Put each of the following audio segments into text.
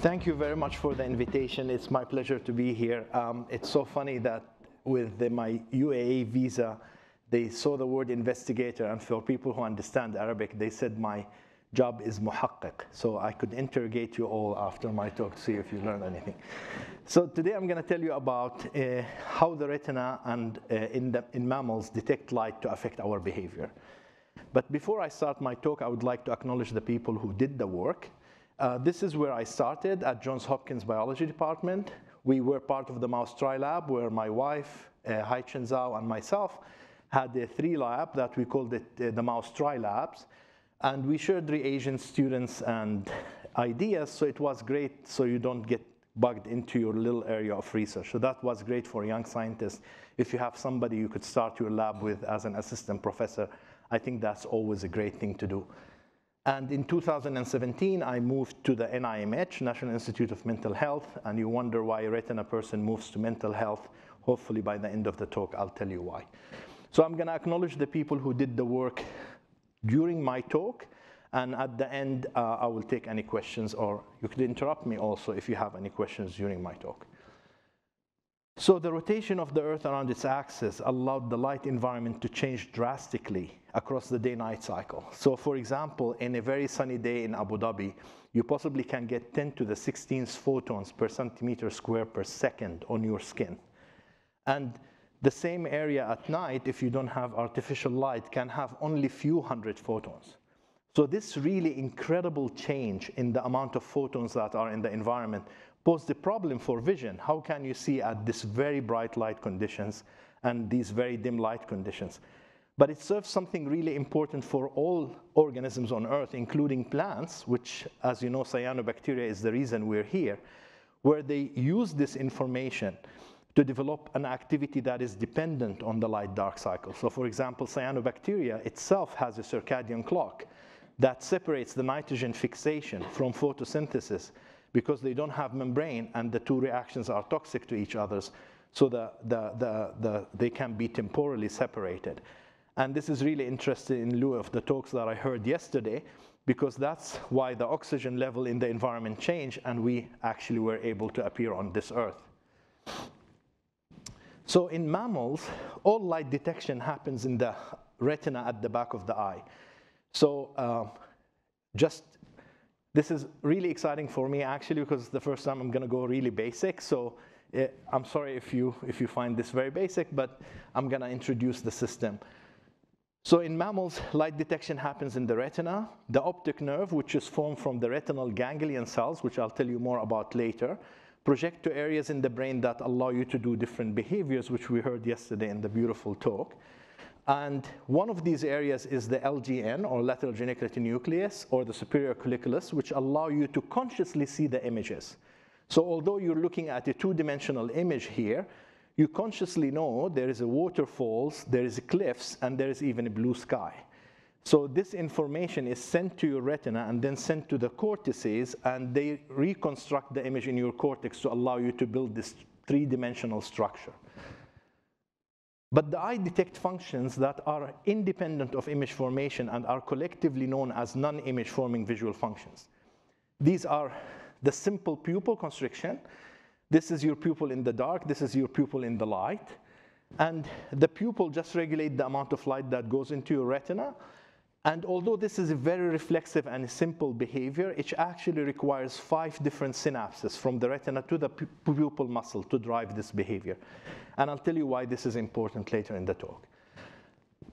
Thank you very much for the invitation. It's my pleasure to be here. It's so funny that with my UAE visa, they saw the word investigator, and for people who understand Arabic, they said my job is muhaqqiq. So I could interrogate you all after my talk to see if you learn anything. So today I'm going to tell you about how the retina and in mammals detect light to affect our behavior. But before I start my talk, I would like to acknowledge the people who did the work. This is where I started at Johns Hopkins Biology Department. We were part of the Mouse Tri Lab, where my wife, Hai Chen Zhao, and myself had a three-lab that we called it the Mouse Tri Labs. And we shared reagents, students, and ideas, so it was great so you don't get bugged into your little area of research. So that was great for young scientists. If you have somebody you could start your lab with as an assistant professor, I think that's always a great thing to do. And in 2017, I moved to the NIMH, National Institute of Mental Health, and you wonder why a retina person moves to mental health. Hopefully by the end of the talk, I'll tell you why. So I'm gonna acknowledge the people who did the work during my talk, and at the end, I will take any questions, or you could interrupt me also if you have any questions during my talk. So the rotation of the Earth around its axis allowed the light environment to change drastically across the day-night cycle. So for example, in a very sunny day in Abu Dhabi, you possibly can get 10 to the 16th photons per centimeter square per second on your skin. And the same area at night, if you don't have artificial light, can have only few hundred photons. So this really incredible change in the amount of photons that are in the environment posed a problem for vision. How can you see at this very bright light conditions and these very dim light conditions? But it serves something really important for all organisms on Earth, including plants, which, as you know, cyanobacteria is the reason we're here, where they use this information to develop an activity that is dependent on the light-dark cycle. So for example, cyanobacteria itself has a circadian clock that separates the nitrogen fixation from photosynthesis because they don't have membrane and the two reactions are toxic to each other, so they can be temporally separated. And this is really interesting in lieu of the talks that I heard yesterday, because that's why the oxygen level in the environment changed and we actually were able to appear on this Earth. So in mammals, all light detection happens in the retina at the back of the eye. So this is really exciting for me actually, because it's the first time I'm gonna go really basic. So I'm sorry if you find this very basic, but I'm gonna introduce the system. So in mammals, light detection happens in the retina. The optic nerve, which is formed from the retinal ganglion cells, which I'll tell you more about later, project to areas in the brain that allow you to do different behaviors, which we heard yesterday in the beautiful talk. And one of these areas is the LGN, or lateral geniculate nucleus, or the superior colliculus, which allow you to consciously see the images. So although you're looking at a two-dimensional image here, you consciously know there is a waterfalls, there is a cliffs, and there is even a blue sky. So this information is sent to your retina and then sent to the cortices, and they reconstruct the image in your cortex to allow you to build this three-dimensional structure. But the eye detects functions that are independent of image formation and are collectively known as non-image forming visual functions. These are the simple pupil constriction. This is your pupil in the dark, this is your pupil in the light. And the pupil just regulates the amount of light that goes into your retina. And although this is a very reflexive and simple behavior, it actually requires 5 different synapses from the retina to the pupil muscle to drive this behavior. And I'll tell you why this is important later in the talk.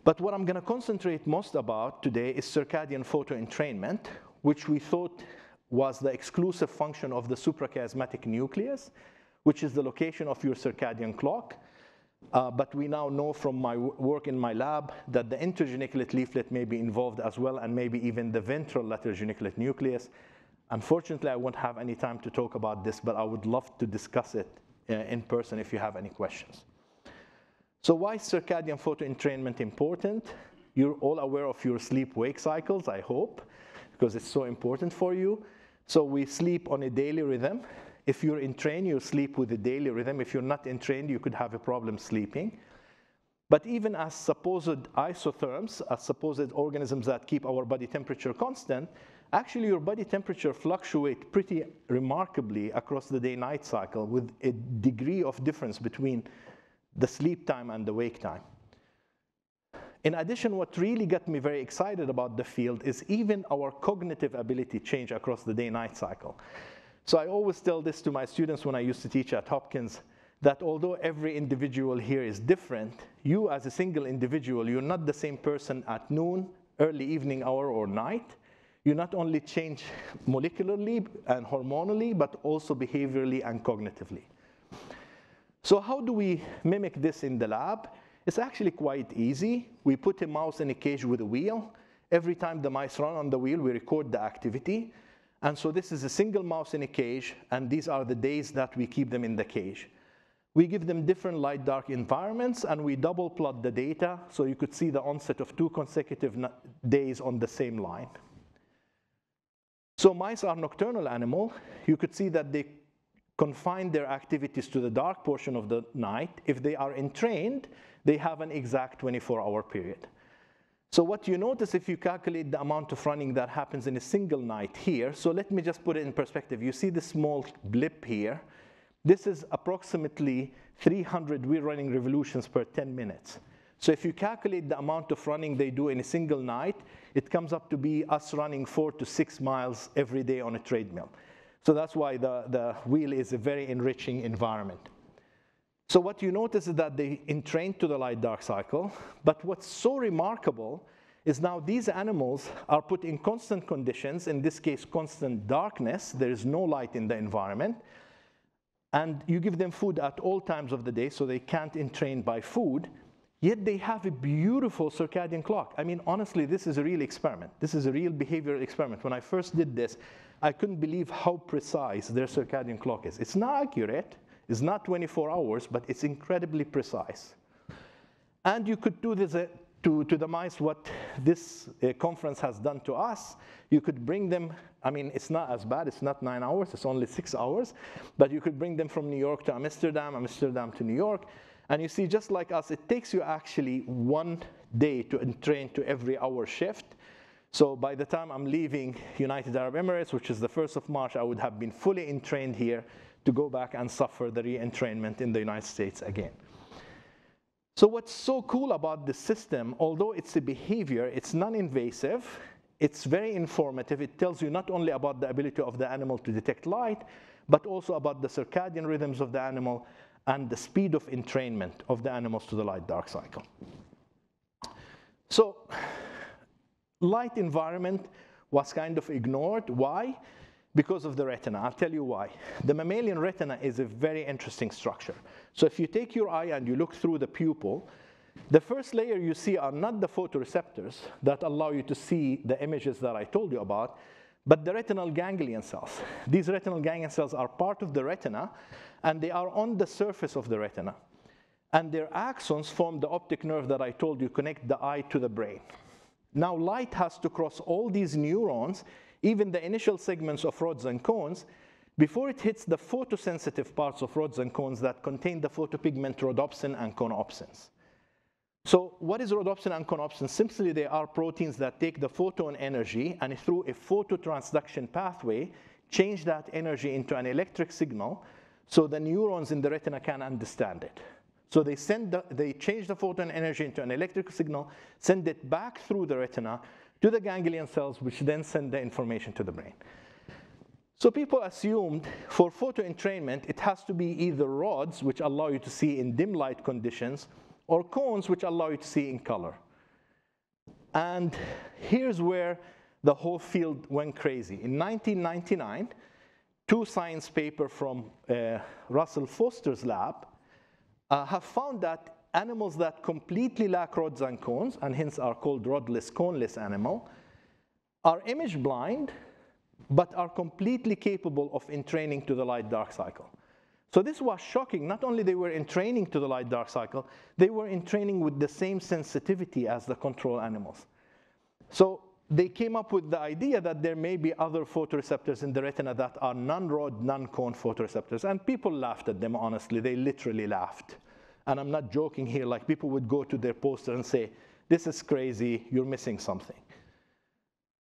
But what I'm going to concentrate most about today is circadian photo entrainment, which we thought was the exclusive function of the suprachiasmatic nucleus, which is the location of your circadian clock. But we now know from my work in my lab that the intergeniculate leaflet may be involved as well, and maybe even the ventral lateral geniculate nucleus. Unfortunately, I won't have any time to talk about this, but I would love to discuss it in person if you have any questions. So why is circadian photo entrainment important? You're all aware of your sleep-wake cycles, I hope, because it's so important for you. So we sleep on a daily rhythm. If you're entrained, you sleep with a daily rhythm. If you're not entrained, you could have a problem sleeping. But even as supposed isotherms, as supposed organisms that keep our body temperature constant, actually your body temperature fluctuates pretty remarkably across the day-night cycle with a degree of difference between the sleep time and the wake time. In addition, what really got me very excited about the field is even our cognitive ability change across the day-night cycle. So I always tell this to my students when I used to teach at Hopkins, that although every individual here is different, you as a single individual, you're not the same person at noon, early evening hour, or night. You not only change molecularly and hormonally, but also behaviorally and cognitively. So how do we mimic this in the lab? It's actually quite easy. We put a mouse in a cage with a wheel. Every time the mice run on the wheel, we record the activity. And so this is a single mouse in a cage, and these are the days that we keep them in the cage. We give them different light-dark environments, and we double plot the data, so you could see the onset of two consecutive days on the same line. So mice are nocturnal animal. You could see that they confine their activities to the dark portion of the night. If they are entrained, they have an exact 24-hour period. So what you notice if you calculate the amount of running that happens in a single night here, so let me just put it in perspective. You see the small blip here. This is approximately 300 wheel running revolutions per 10 minutes. So if you calculate the amount of running they do in a single night, it comes up to be us running 4 to 6 miles every day on a treadmill. So that's why the wheel is a very enriching environment. So what you notice is that they entrain to the light-dark cycle, but what's so remarkable is now these animals are put in constant conditions, in this case constant darkness, there is no light in the environment, and you give them food at all times of the day, so they can't entrain by food, yet they have a beautiful circadian clock. I mean, honestly, this is a real experiment. This is a real behavioral experiment. When I first did this, I couldn't believe how precise their circadian clock is. It's not accurate, it's not 24 hours, but it's incredibly precise. And you could do this to the mice what this conference has done to us. You could bring them, I mean, it's not as bad, it's not 9 hours, it's only 6 hours, but you could bring them from New York to Amsterdam, Amsterdam to New York, and you see, just like us, it takes you actually 1 day to entrain to every hour shift. So by the time I'm leaving United Arab Emirates, which is the 1st of March, I would have been fully entrained here to go back and suffer the re-entrainment in the United States again. So what's so cool about this system, although it's a behavior, it's non-invasive, it's very informative. It tells you not only about the ability of the animal to detect light, but also about the circadian rhythms of the animal and the speed of entrainment of the animals to the light-dark cycle. So light environment was kind of ignored. Why? Because of the retina. I'll tell you why. The mammalian retina is a very interesting structure. So if you take your eye and you look through the pupil, the first layer you see are not the photoreceptors that allow you to see the images that I told you about, but the retinal ganglion cells. These retinal ganglion cells are part of the retina, and they are on the surface of the retina. And their axons form the optic nerve that I told you connect the eye to the brain. Now light has to cross all these neurons, even the initial segments of rods and cones, before it hits the photosensitive parts of rods and cones that contain the photopigment rhodopsin and conopsins. So what is rhodopsin and conopsins? Simply, they are proteins that take the photon energy and through a phototransduction pathway, change that energy into an electric signal so the neurons in the retina can understand it. So they change the photon energy into an electric signal, send it back through the retina to the ganglion cells, which then send the information to the brain. So people assumed for photo entrainment, it has to be either rods, which allow you to see in dim light conditions, or cones, which allow you to see in color. And here's where the whole field went crazy. In 1999, two science papers from Russell Foster's lab have found that animals that completely lack rods and cones, and hence are called rodless, coneless animal, are image blind, but are completely capable of entraining to the light-dark cycle. So this was shocking. Not only they were entraining to the light-dark cycle, they were entraining with the same sensitivity as the control animals. So they came up with the idea that there may be other photoreceptors in the retina that are non-rod, non-cone photoreceptors, and people laughed at them, honestly. They literally laughed And I'm not joking here, like people would go to their poster and say, this is crazy, you're missing something.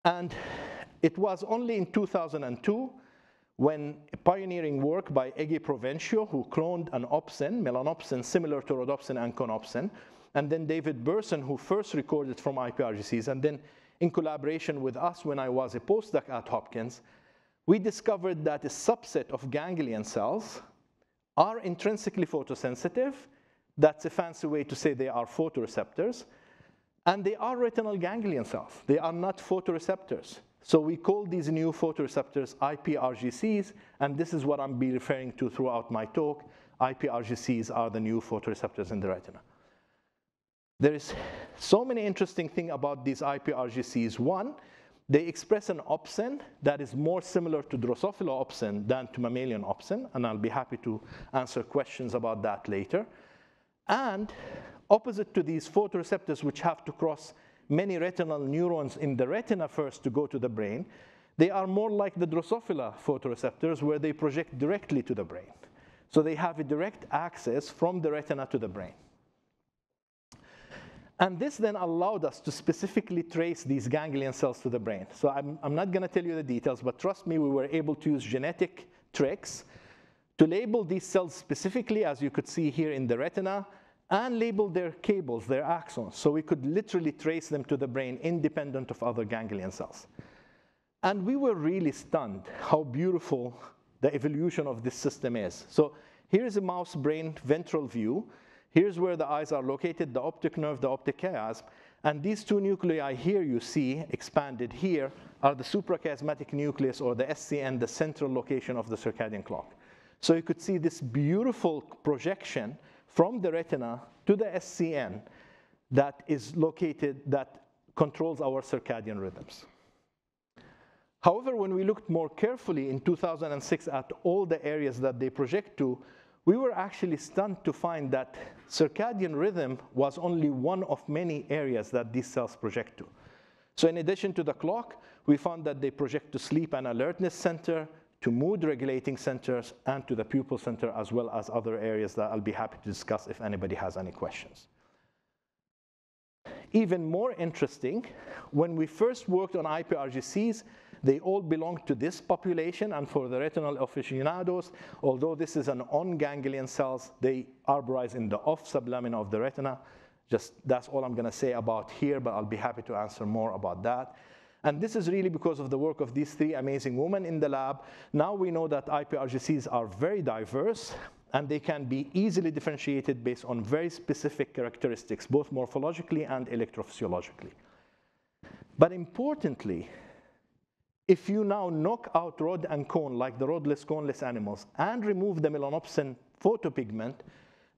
And it was only in 2002 when pioneering work by Ignacio Provencio, who cloned an opsin, melanopsin, similar to rhodopsin and conopsin, and then David Burson, who first recorded from IPRGCs, and then in collaboration with us when I was a postdoc at Hopkins, we discovered that a subset of ganglion cells are intrinsically photosensitive. That's a fancy way to say they are photoreceptors. And they are retinal ganglion cells. They are not photoreceptors. So we call these new photoreceptors IPRGCs, and this is what I'll be referring to throughout my talk. IPRGCs are the new photoreceptors in the retina. There is so many interesting things about these IPRGCs. One, they express an opsin that is more similar to Drosophila opsin than to mammalian opsin, and I'll be happy to answer questions about that later. And opposite to these photoreceptors, which have to cross many retinal neurons in the retina first to go to the brain, they are more like the Drosophila photoreceptors, where they project directly to the brain. So they have a direct access from the retina to the brain. And this then allowed us to specifically trace these ganglion cells to the brain. So I'm not going to tell you the details, but trust me, we were able to use genetic tricks to label these cells specifically, as you could see here in the retina, and label their cables, their axons. So we could literally trace them to the brain independent of other ganglion cells. And we were really stunned how beautiful the evolution of this system is. So here's a mouse brain ventral view. Here's where the eyes are located, the optic nerve, the optic chiasm. And these two nuclei here you see expanded here are the suprachiasmatic nucleus, or the SCN, the central location of the circadian clock. So you could see this beautiful projection from the retina to the SCN that is located, that controls our circadian rhythms. However, when we looked more carefully in 2006 at all the areas that they project to, we were actually stunned to find that circadian rhythm was only one of many areas that these cells project to. So in addition to the clock, we found that they project to sleep and alertness center, to mood regulating centers, and to the pupil center, as well as other areas that I'll be happy to discuss if anybody has any questions. Even more interesting, when we first worked on IPRGCs, they all belong to this population, and for the retinal aficionados, although this is an on-ganglion cells, they arborize in the off-sublamina of the retina. Just that's all I'm gonna say about here, but I'll be happy to answer more about that. And this is really because of the work of these three amazing women in the lab. Now we know that IPRGCs are very diverse, and they can be easily differentiated based on very specific characteristics, both morphologically and electrophysiologically. But importantly, if you now knock out rod and cone, like the rodless, coneless animals, and remove the melanopsin photopigment,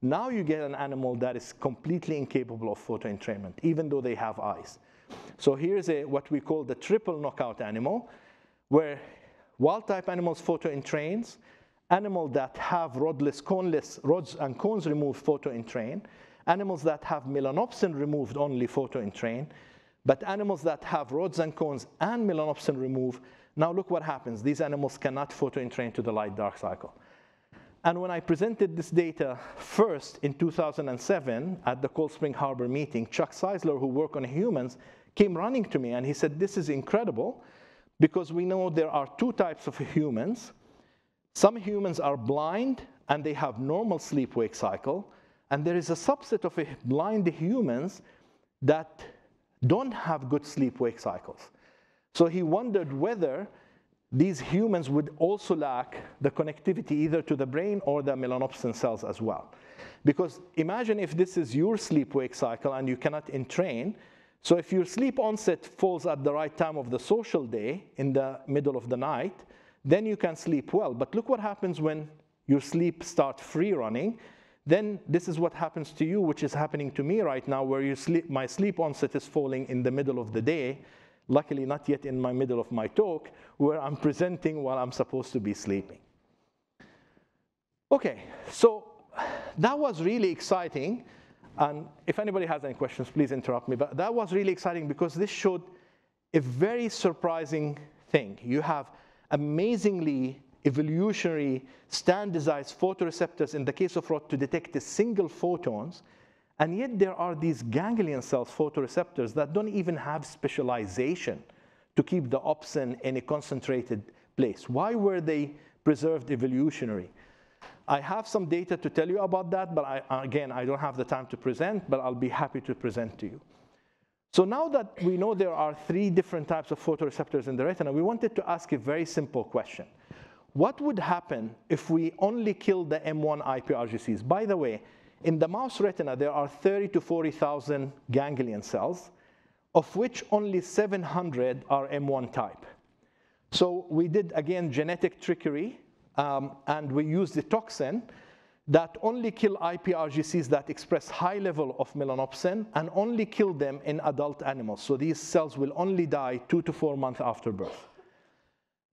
now you get an animal that is completely incapable of photoentrainment, even though they have eyes. So here's what we call the triple knockout animal, where wild-type animals photoentrains, animal that have rodless, coneless, rods and cones removed photoentrain, animals that have melanopsin removed only photoentrain, but animals that have rods and cones and melanopsin removed, now look what happens. These animals cannot photoentrain to the light-dark cycle. And when I presented this data first in 2007 at the Cold Spring Harbor meeting, Chuck Seisler, who worked on humans, came running to me and he said, this is incredible because we know there are two types of humans. Some humans are blind and they have normal sleep-wake cycle, and there is a subset of blind humans that don't have good sleep-wake cycles. So he wondered whether these humans would also lack the connectivity either to the brain or the melanopsin cells as well. Because imagine if this is your sleep-wake cycle and you cannot entrain. So if your sleep onset falls at the right time of the social day, in the middle of the night, then you can sleep well. But look what happens when your sleep starts free running. Then this is what happens to you, which is happening to me right now, where my sleep onset is falling in the middle of the day. Luckily, not yet in my middle of my talk, where I'm presenting while I'm supposed to be sleeping. Okay, so that was really exciting. And if anybody has any questions, please interrupt me. But that was really exciting because this showed a very surprising thing. You have amazingly evolutionary standardized photoreceptors in the case of rod to detect the single photons, and yet there are these ganglion cells photoreceptors that don't even have specialization to keep the opsin in a concentrated place. Why were they preserved evolutionary? I have some data to tell you about that, but again, I don't have the time to present, but I'll be happy to present to you. So now that we know there are three different types of photoreceptors in the retina, we wanted to ask a very simple question. What would happen if we only killed the M1 IPRGCs? By the way, in the mouse retina, there are 30 to 40,000 ganglion cells, of which only 700 are M1 type. So we did, again, genetic trickery. And we use the toxin that only kill IPRGCs that express high level of melanopsin and only kill them in adult animals. So these cells will only die 2 to 4 months after birth.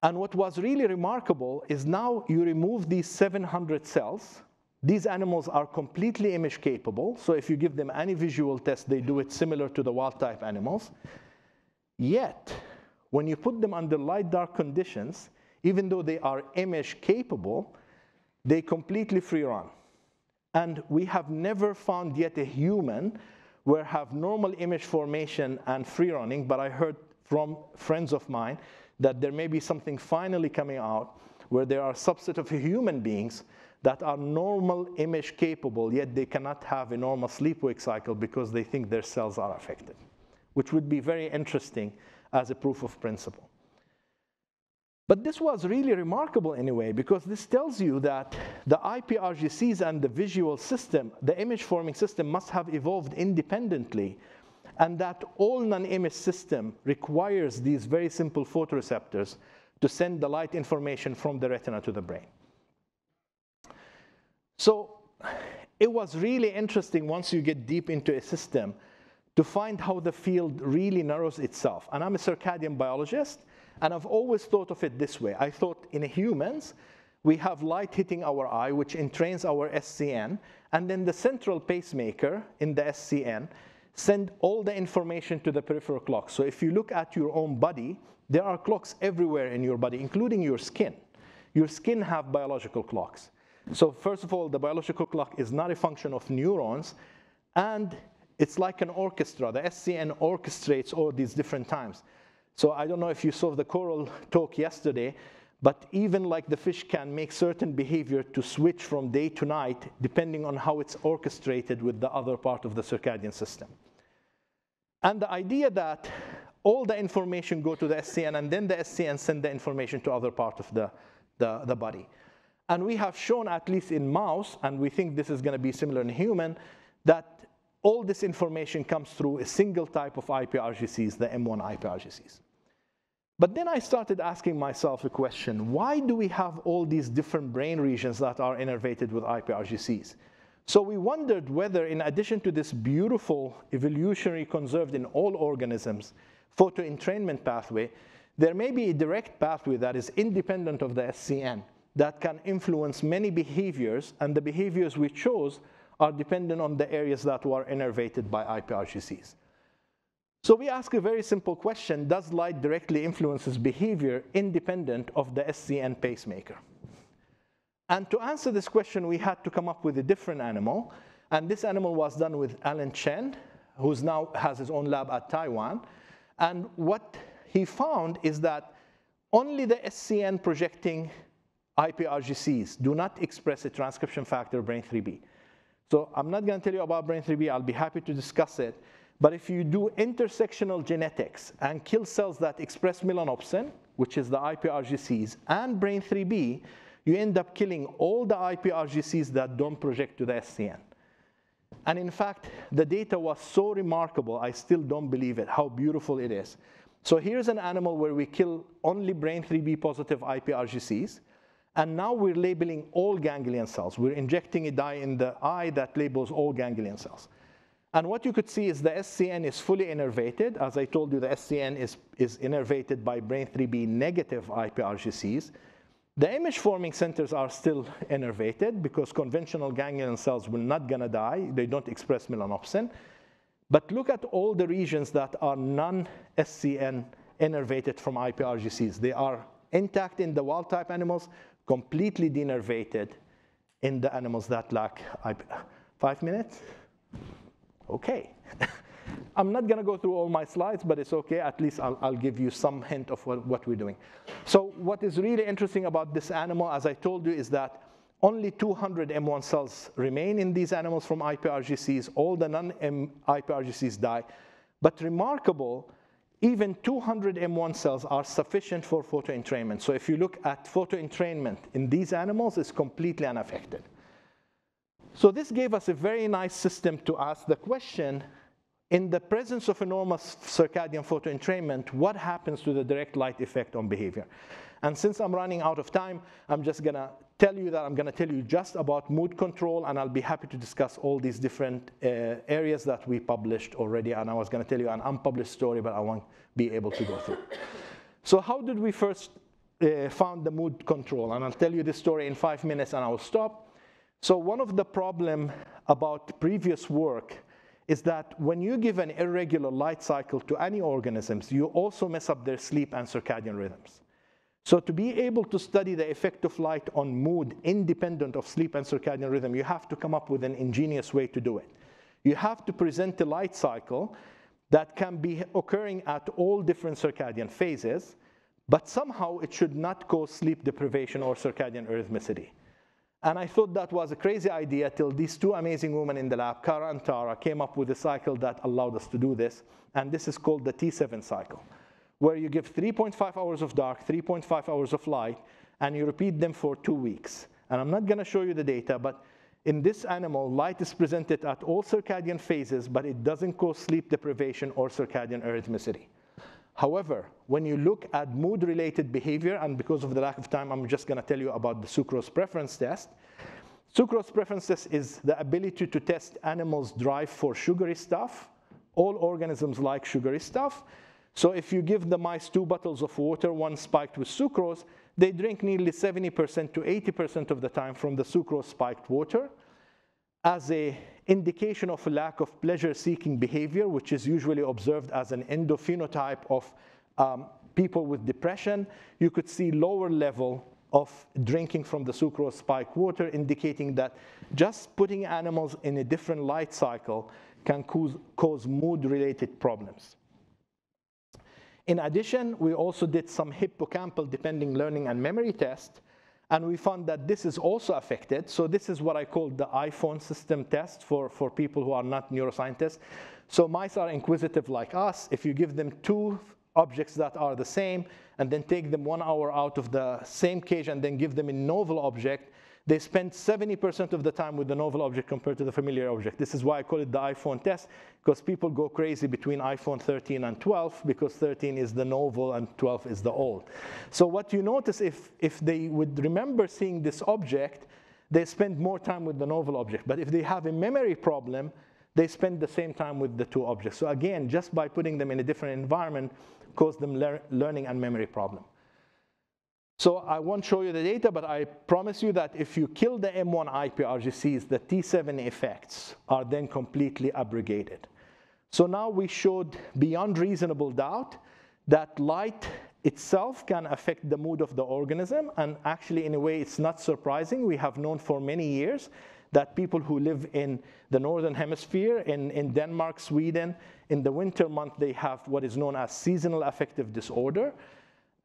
And what was really remarkable is now you remove these 700 cells. These animals are completely image capable. So if you give them any visual test, they do it similar to the wild type animals. Yet, when you put them under light dark conditions, even though they are image capable, they completely free run. And we have never found yet a human where have normal image formation and free running, but I heard from friends of mine that there may be something finally coming out where there are a subset of human beings that are normal image capable, yet they cannot have a normal sleep-wake cycle because they think their cells are affected, which would be very interesting as a proof of principle. But this was really remarkable anyway, because this tells you that the IPRGCs and the visual system, the image forming system, must have evolved independently, and that all non-image system requires these very simple photoreceptors to send the light information from the retina to the brain. So it was really interesting once you get deep into a system to find how the field really narrows itself. And I'm a circadian biologist, and I've always thought of it this way. I thought in humans, we have light hitting our eye, which entrains our SCN, and then the central pacemaker in the SCN sends all the information to the peripheral clock. So if you look at your own body, there are clocks everywhere in your body, including your skin. Your skin have biological clocks. So first of all, the biological clock is not a function of neurons, and it's like an orchestra. The SCN orchestrates all these different times. So I don't know if you saw the coral talk yesterday, but even like the fish can make certain behavior to switch from day to night, depending on how it's orchestrated with the other part of the circadian system. And the idea that all the information go to the SCN, and then the SCN send the information to other part of the body. And we have shown, at least in mouse, and we think this is going to be similar in human, that all this information comes through a single type of IPRGCs, the M1 IPRGCs. But then I started asking myself a question, why do we have all these different brain regions that are innervated with IPRGCs? So we wondered whether, in addition to this beautiful evolutionary conserved in all organisms photoentrainment pathway, there may be a direct pathway that is independent of the SCN that can influence many behaviors, and the behaviors we chose are dependent on the areas that were innervated by IPRGCs. So we ask a very simple question, does light directly influences behavior independent of the SCN pacemaker? And to answer this question, we had to come up with a different animal, and this animal was done with Alan Chen, who now has his own lab at Taiwan, and what he found is that only the SCN projecting IPRGCs do not express a transcription factor, Brn3b. So I'm not going to tell you about Brn3b. I'll be happy to discuss it. But if you do intersectional genetics and kill cells that express melanopsin, which is the IPRGCs, and Brn3b, you end up killing all the IPRGCs that don't project to the SCN. And in fact, the data was so remarkable, I still don't believe it, how beautiful it is. So here's an animal where we kill only Brn3b positive IPRGCs. And now we're labeling all ganglion cells. We're injecting a dye in the eye that labels all ganglion cells. And what you could see is the SCN is fully innervated. As I told you, the SCN is innervated by Brn3b negative IPRGCs. The image-forming centers are still innervated because conventional ganglion cells will not gonna die. They don't express melanopsin. But look at all the regions that are non-SCN innervated from IPRGCs. They are intact in the wild-type animals, completely denervated in the animals that lack IPRGCs. 5 minutes? Okay. I'm not going to go through all my slides, but it's okay. At least I'll give you some hint of what we're doing. So what is really interesting about this animal, as I told you, is that only 200 M1 cells remain in these animals from IPRGCs. All the non-IPRGCs die. But remarkable, even 200 M1 cells are sufficient for photoentrainment. So if you look at photoentrainment in these animals, it's completely unaffected. So this gave us a very nice system to ask the question, in the presence of enormous circadian photoentrainment, what happens to the direct light effect on behavior? And since I'm running out of time, I'm just going to tell you that I'm going to tell you just about mood control, and I'll be happy to discuss all these different areas that we published already. And I was going to tell you an unpublished story, but I won't be able to go through. So how did we first found the mood control? And I'll tell you this story in 5 minutes, and I will stop. So one of the problem about previous work is that when you give an irregular light cycle to any organisms, you also mess up their sleep and circadian rhythms. So to be able to study the effect of light on mood independent of sleep and circadian rhythm, you have to come up with an ingenious way to do it. You have to present a light cycle that can be occurring at all different circadian phases, but somehow it should not cause sleep deprivation or circadian arrhythmicity. And I thought that was a crazy idea till these two amazing women in the lab, Kara and Tara, came up with a cycle that allowed us to do this. And this is called the T7 cycle, where you give 3.5 hours of dark, 3.5 hours of light, and you repeat them for 2 weeks. And I'm not going to show you the data, but in this animal, light is presented at all circadian phases, but it doesn't cause sleep deprivation or circadian arrhythmicity. However, when you look at mood-related behavior, and because of the lack of time, I'm just going to tell you about the sucrose preference test. Sucrose preference test is the ability to test animals' drive for sugary stuff. All organisms like sugary stuff. So if you give the mice 2 bottles of water, one spiked with sucrose, they drink nearly 70% to 80% of the time from the sucrose-spiked water. As an indication of a lack of pleasure-seeking behavior, which is usually observed as an endophenotype of people with depression, you could see lower level of drinking from the sucrose spike water, indicating that just putting animals in a different light cycle can cause mood-related problems. In addition, we also did some hippocampal-dependent learning and memory tests, and we found that this is also affected. So this is what I call the iPhone system test for people who are not neuroscientists. So mice are inquisitive like us. If you give them 2 objects that are the same, and then take them 1 hour out of the same cage, and then give them a novel object, they spend 70% of the time with the novel object compared to the familiar object. This is why I call it the iPhone test, because people go crazy between iPhone 13 and 12, because 13 is the novel and 12 is the old. So what you notice, if they would remember seeing this object, they spend more time with the novel object. But if they have a memory problem, they spend the same time with the 2 objects. So again, just by putting them in a different environment, cause them learning and memory problem. So I won't show you the data, but I promise you that if you kill the M1 IPRGCs, the T7 effects are then completely abrogated. So now we showed beyond reasonable doubt that light itself can affect the mood of the organism. And actually, in a way, it's not surprising. We have known for many years that people who live in the northern hemisphere, in Denmark, Sweden, in the winter month, they have what is known as seasonal affective disorder.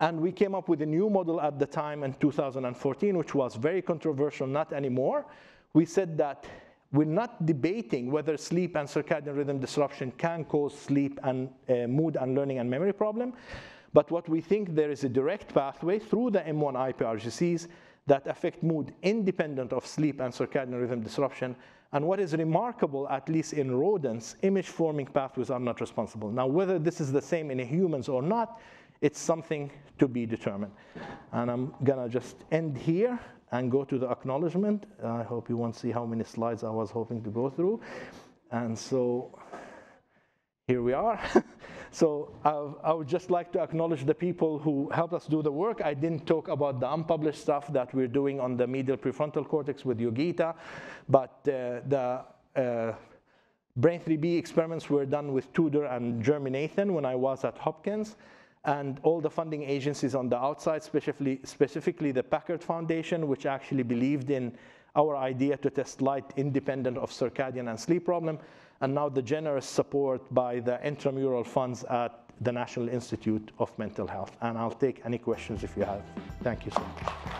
And we came up with a new model at the time in 2014, which was very controversial, not anymore. We said that we're not debating whether sleep and circadian rhythm disruption can cause sleep and mood and learning and memory problem. But what we think there is a direct pathway through the M1 IPRGCs that affect mood independent of sleep and circadian rhythm disruption. And what is remarkable, at least in rodents, image-forming pathways are not responsible. Now, whether this is the same in humans or not, it's something to be determined. And I'm going to just end here and go to the acknowledgement. I hope you won't see how many slides I was hoping to go through. And so here we are. So I would just like to acknowledge the people who helped us do the work. I didn't talk about the unpublished stuff that we're doing on the medial prefrontal cortex with Yogita, but the Brn3b experiments were done with Tudor and Germinathan when I was at Hopkins. and all the funding agencies on the outside, specifically the Packard Foundation, which actually believed in our idea to test light independent of circadian and sleep problem, and now the generous support by the intramural funds at the National Institute of Mental Health. And I'll take any questions if you have. Thank you so much.